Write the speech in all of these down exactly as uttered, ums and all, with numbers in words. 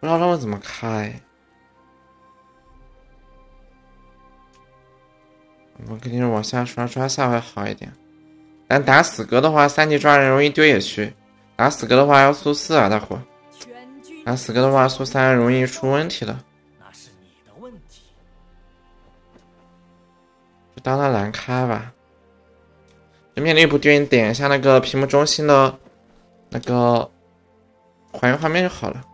不知道他们怎么开。我们肯定是往下刷，刷下会好一点。咱打死格的话，三级抓人容易丢野区；打死格的话要速四啊，大伙。打死格的话，速三容易出问题的。那是你的问题，就当他蓝开吧。 面对不对，你点一下那个屏幕中心的那个还原画面就好了。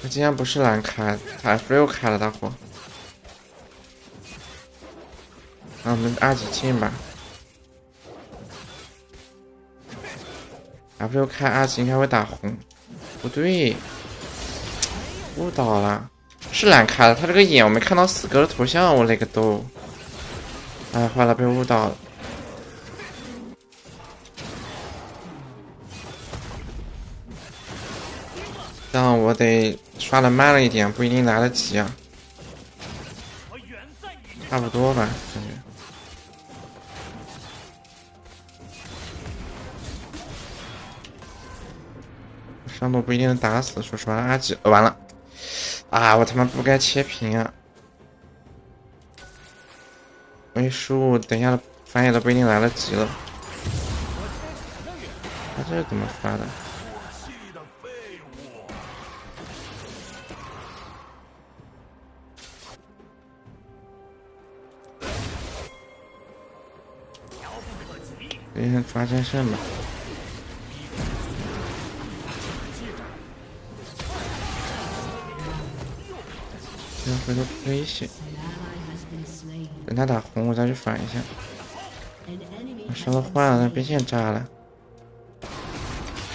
他今天不是蓝开，他 F 六开了，大伙。那我们二级进吧。 F 六开二级应该会打红。 不对，误导了，是蓝开的。他这个眼我没看到死格的头像，我勒个兜！哎，坏了，被误导了。这样我得刷的慢了一点，不一定来得及啊。差不多吧，感觉。 上路不一定能打死，说实话，阿吉、哦、完了啊！我他妈不该切屏啊！没失误，等一下翻译都不一定来得及了。他、啊、这是怎么刷的？等一下抓战胜吧。 先回头推一些，等他打红我再去反一下。我烧了换了，那边线炸了，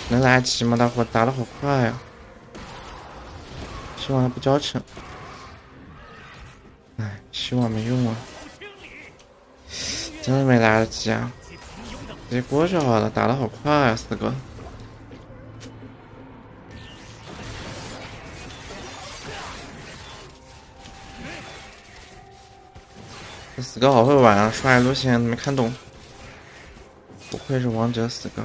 能来得及吗？大伙打的好快呀、啊！希望他不交城。哎，希望没用啊，真的没来得及啊！直接过去好了，打的好快啊，四哥。 死哥好会玩啊，刷野路线没看懂，不愧是王者死哥。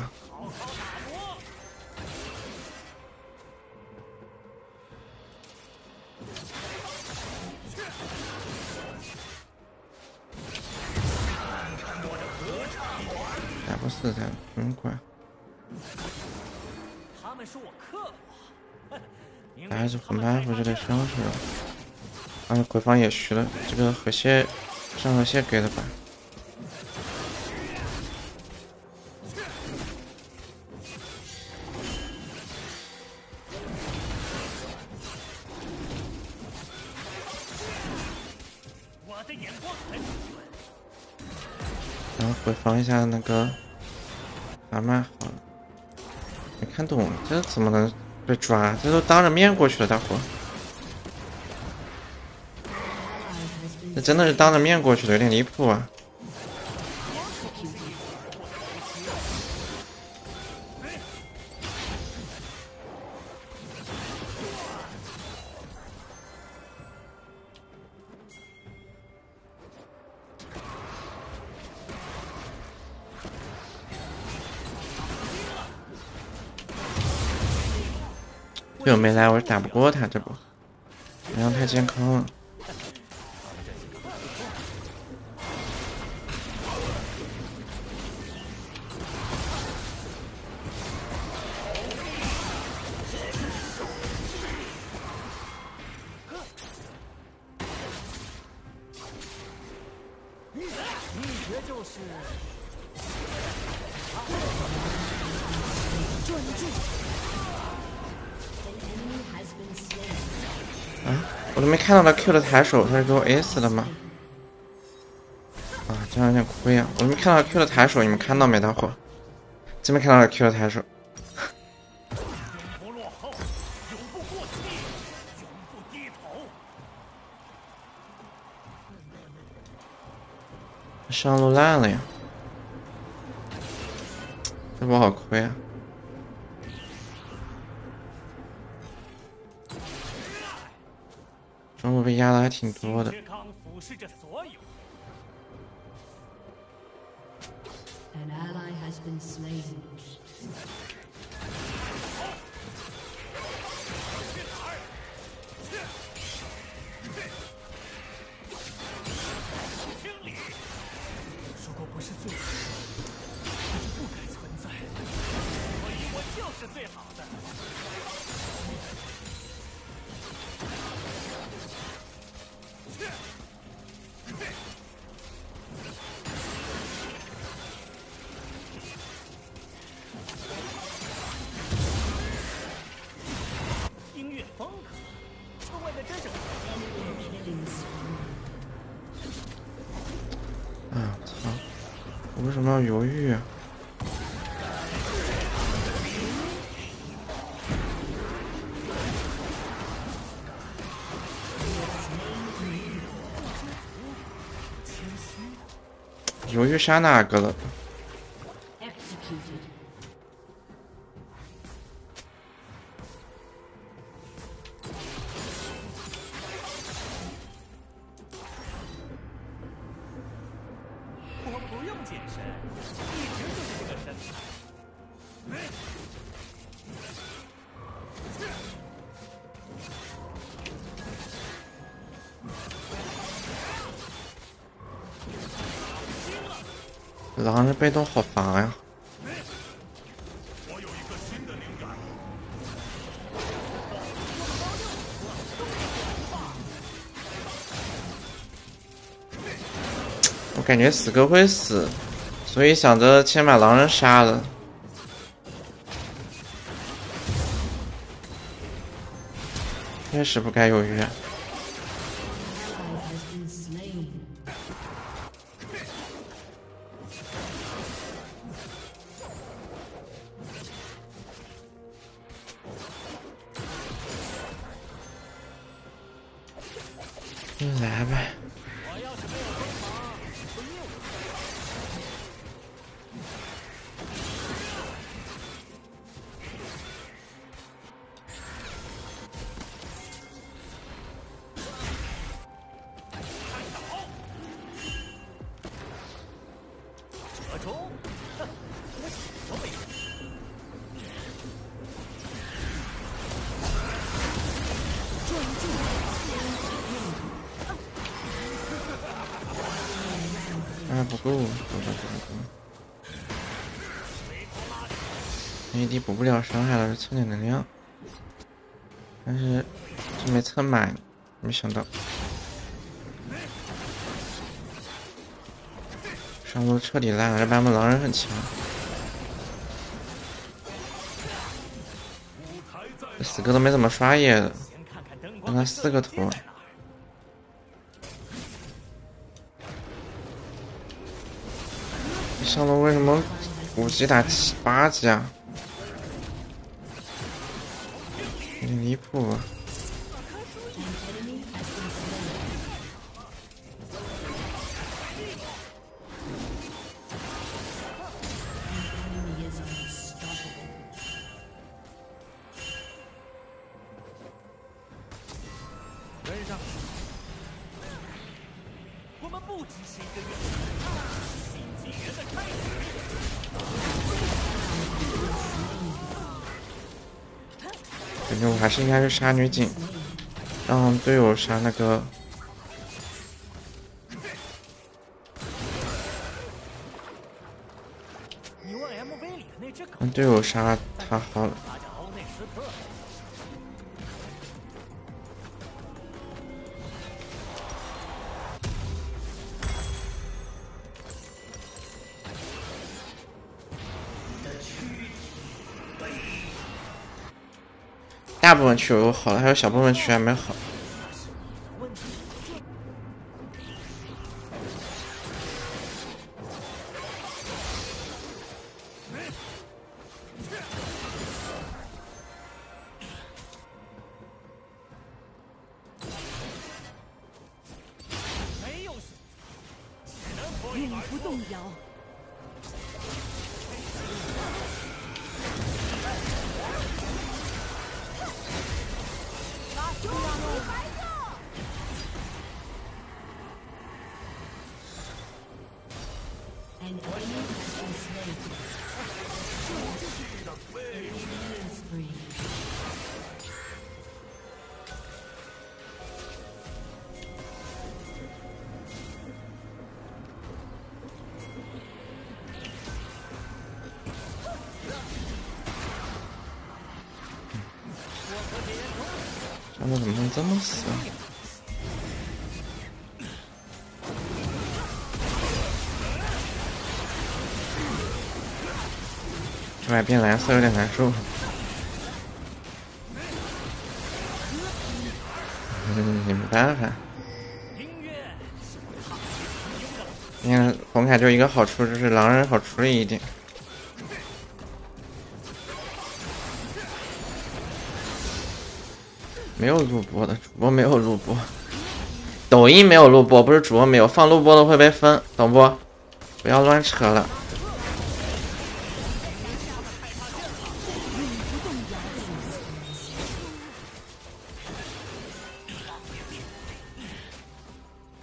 打不死他，不用管。打还是魂板斧就得上手了，而且回防野区了，这个河蟹。 上河蟹给了吧？我的眼光很准。然后回防一下那个蛤蟆好了，没看懂，这怎么能被抓？这都当着面过去了，大伙。 这真的是当着面过去的，有点离谱啊！队友没来，我是打不过他，这不，好像太健康了。 啊！我都没看到他 Q 的抬手，他是给我 S 了吗？啊，这样有点亏啊！我都没看到 Q 的抬手，你们看到没，大伙？真没看到 Q 的抬手。 上路烂了呀，这波好亏啊！中路被压的还挺多的。为什么要犹豫啊？犹豫杀哪个了？ 狼人被动好烦呀！我感觉死哥会死，所以想着先把狼人杀了。 确实不该犹豫。就来呗。啊，不够，不够，不够 ！A D 补不了伤害了，蹭点能量，但是就没蹭满，没想到。上路彻底烂了，这版本狼人很强。这死哥都没怎么刷野的，让他四个头。 上路为什么五级打七八级啊？有点离谱啊！跟上！我们不只是一个愿。 感觉我还是应该去杀女警，让队友杀那个。让队友杀他好了。大部分区我都好了，还有小部分区还没好。不动摇。拉住白色。 An enemy has slain. Killing spree. I'm not even close. 这把变蓝色有点难受。嗯，也没办法。你看红卡就一个好处，就是狼人好处理一点。没有录播的，主播没有录播，抖音没有录播，不是主播没有，放录播的会被分，懂不？不要乱扯了。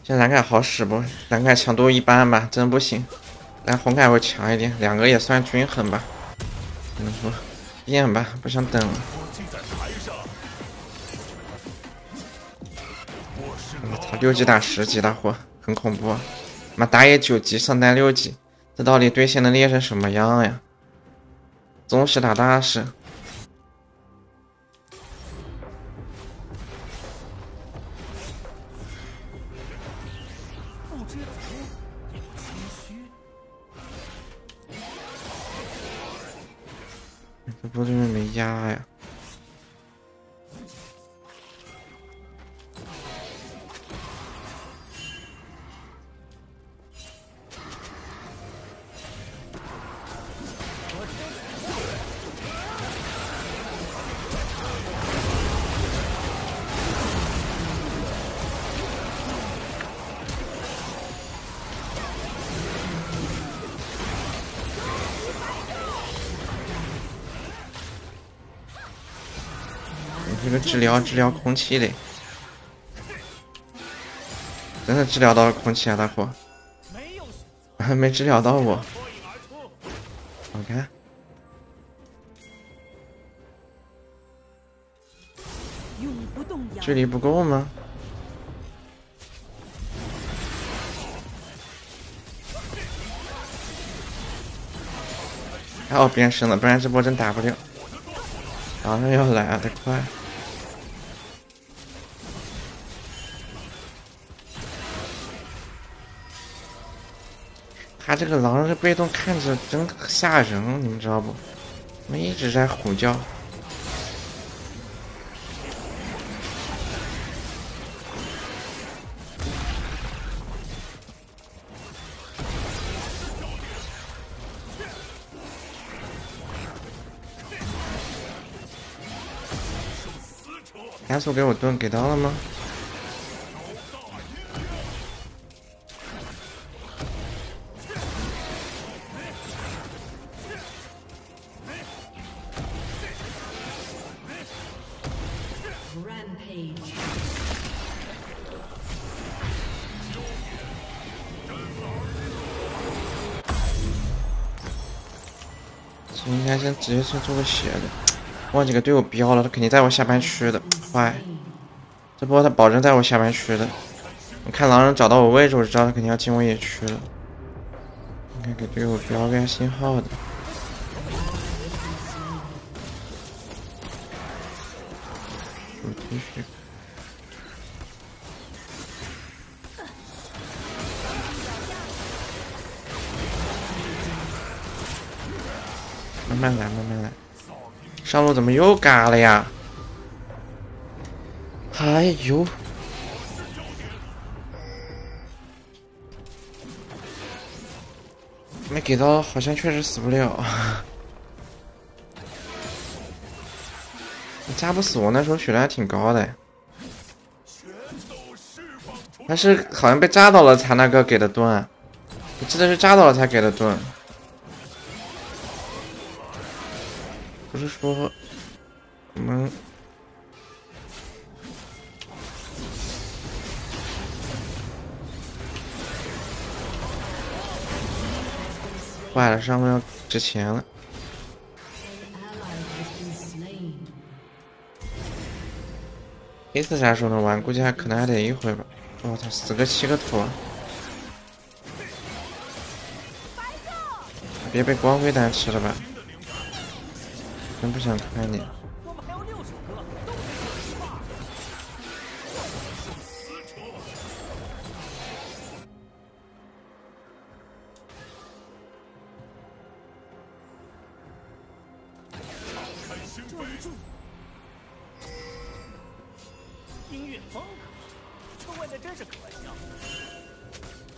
这蓝凯好使不？蓝凯强度一般吧，真不行。来红凯会强一点，两个也算均衡吧。怎么说？变吧，不想等了。我操，六级打十级大货，很恐怖。妈打野九级上单六级，这到底对线能练成什么样呀？宗师打大师。 这波对面没压呀！这个治疗治疗空气嘞，真的治疗到了空气啊，大伙，还没治疗到我。我看，距离不够吗？还好变身了，不然这波真打不了。狼人要来啊，得快！ 他这个狼人被动看着真吓人，你们知道不？他们一直在吼叫。亚索给我盾给到了吗？ 应该先直接先做个斜的，忘记给队友标了，他肯定在我下半区的，坏！这波他保证在我下半区的，你看狼人找到我位置，我就知道他肯定要进我野区了，应该给队友标个信号的。 慢慢来，慢慢来。上路怎么又嘎了呀？哎呦！没给到，好像确实死不了。你炸不死我，那时候血量还挺高的。但是好像被炸到了才那个给的盾。我记得是扎到了才给的盾，不是说我们。 坏了，上面要值钱了。A 四啥时候能玩？估计还可能还得一会吧。我操，死个七个土啊！别被光辉弹吃了吧！真不想看你。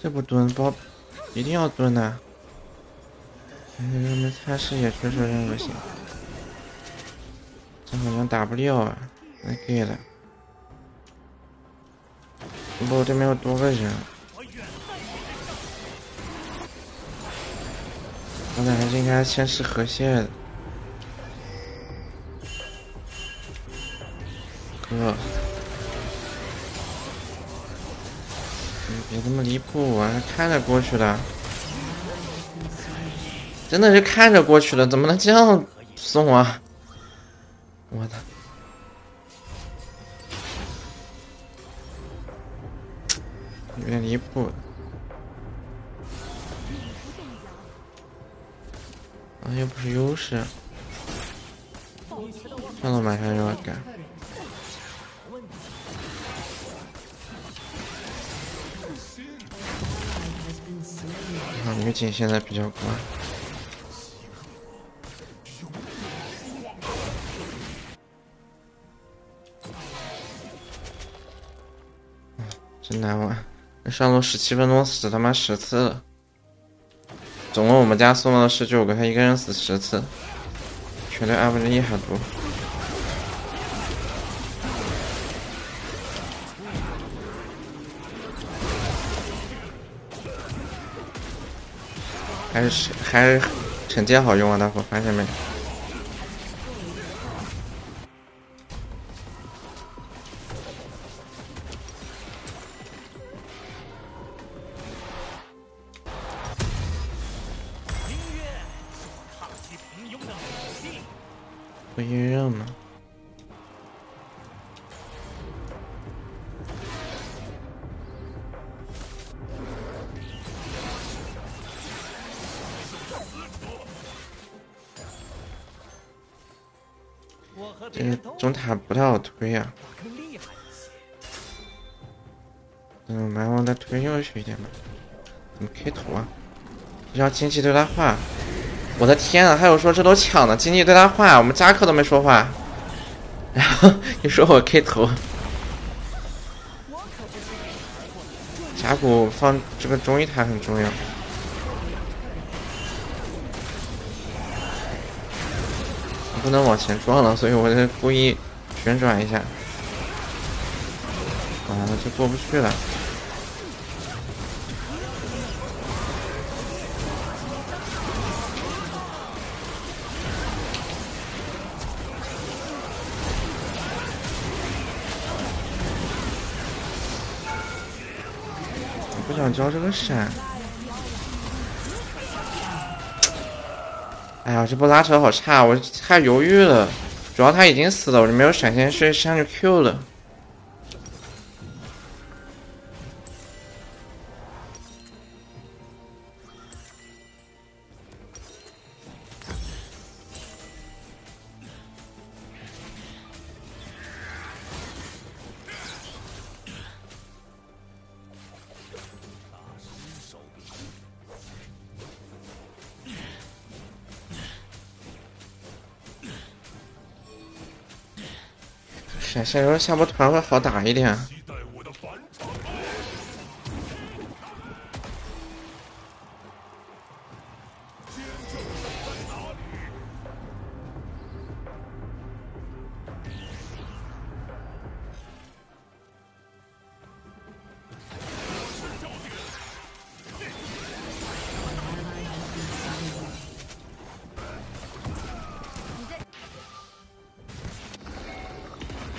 这不蹲包，一定要蹲呐、啊！嗯，他视野确实真恶心，这好像打不掉啊！来给了，不，这边有多个人，我感觉应该先是河蟹的，哥。 别这么离谱啊！看着过去的，真的是看着过去的，怎么能这样送啊？我的，有点离谱。啊，又不是优势，看到马上又要干。 女警现在比较乖，真难玩。上路十七分钟死他妈十次了，总共我们家送了十九个，他一个人死十次，绝对二分之一还多。 还是还是惩戒好用啊，大伙发现没？不晕任吗？这个中塔不太好推啊，嗯，蛮往再推右去一点吧。怎么 K 图啊？让经济对他话，我的天啊！还有说这都抢了，经济对他话，我们扎克都没说话，然后你说我 K 图，峡谷放这个中一塔很重要。 不能往前撞了，所以我就故意旋转一下。完了，就过不去了。我不想交这个闪。 哎呀，这波拉扯好差，我太犹豫了。主要他已经死了，我就没有闪现，所以上去 Q 了。闪现，然后下波团会好打一点。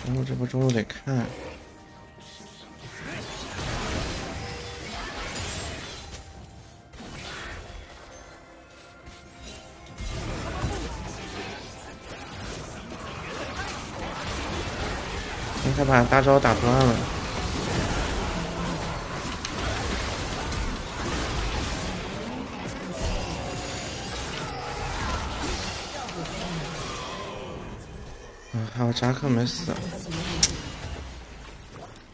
中路这波中路得看。 他把大招打断了，啊，还有扎克没死。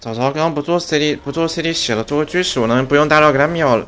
早知道刚刚不做 C D， 不做 C D 血了，做个狙使，我能不用大招给他秒了。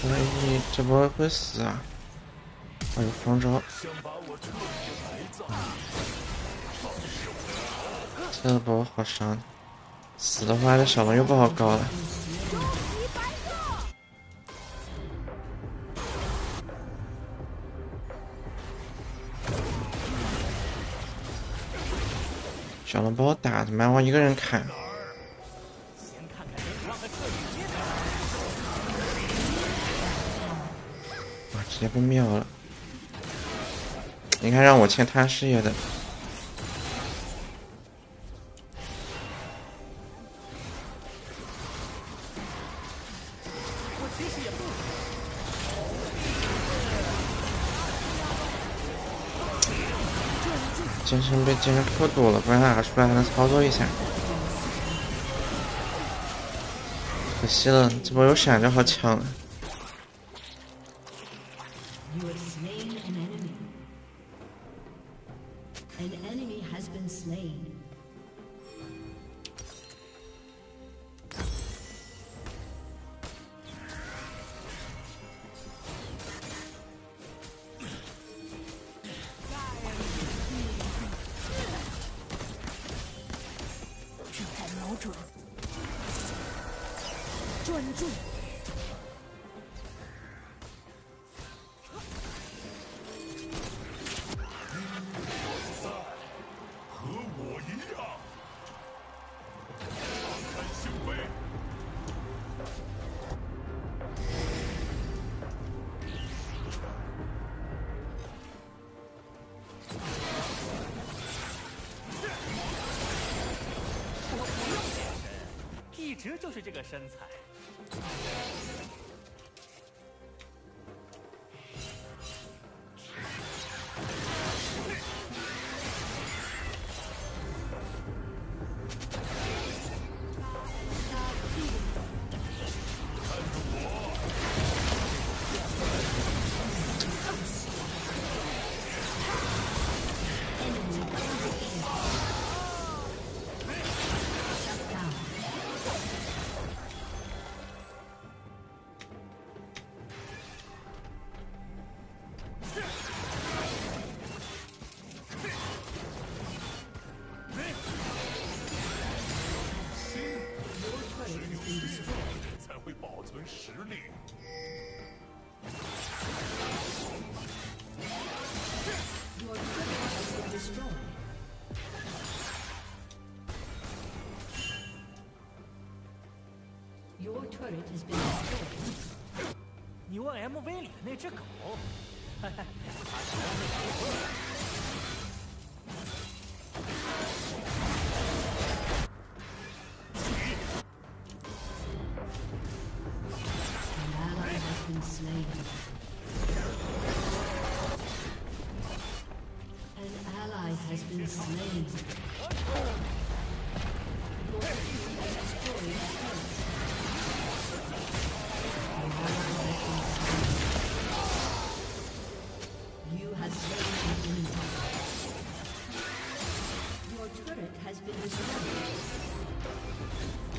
所以这波会死啊！还有狂招，这波好伤，死的话这小龙又不好搞了。小龙不好打，怎么让我一个人砍？ 直接被秒了！你看，让我欠他视野的。剑圣被剑圣 Q 躲了，不然他打出来还能操作一下。可惜了，这波有闪就好抢了。 专注。和我一样，打开胸背。我不用变身，一直就是这个身材。 你问 M V 里的那只狗？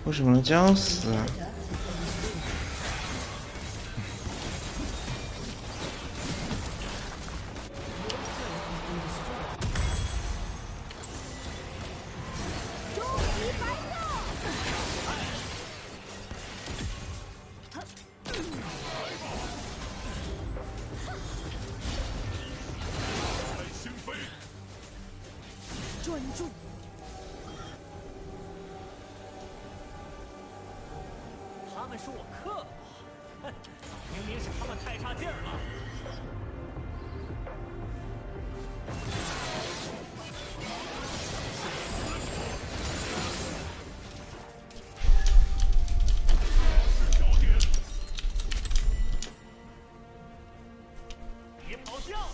为什么能这样死啊？专注。 他们说我刻薄，哼，明明是他们太差劲儿了。小丁，别咆哮了！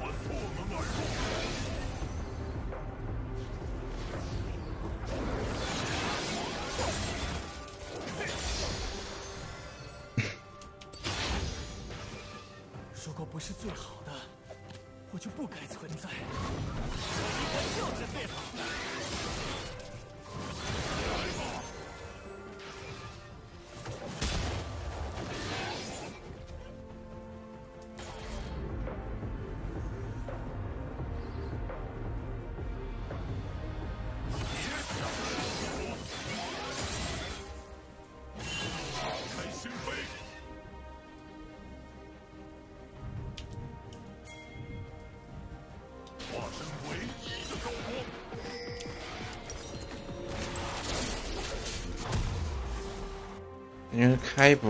我破门而入。 如果不是最好的，我就不该存在。我就是最好的。来吧！打开心扉。 化身唯一的高光，你开一波，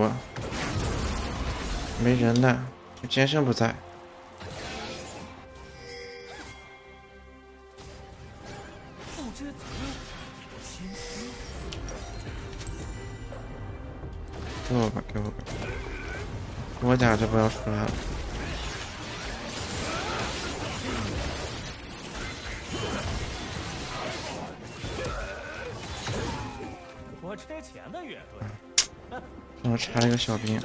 没人了，剑圣不在。 给我吧，给我吧，我俩就不要出来了。 我之前的乐队，让我插一个小兵。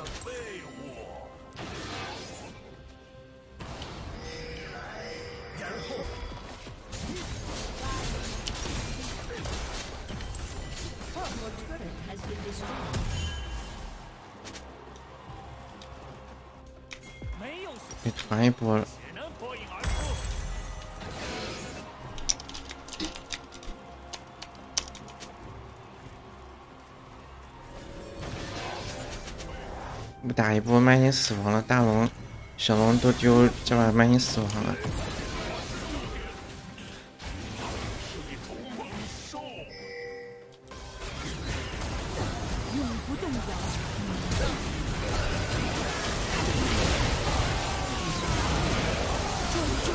给团一波了。 打一波麦金死亡了，大龙、小龙都丢，这把麦金死亡了。永不动摇。专注。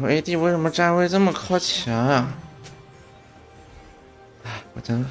我 A D 为什么站位这么靠前啊？哎，我真。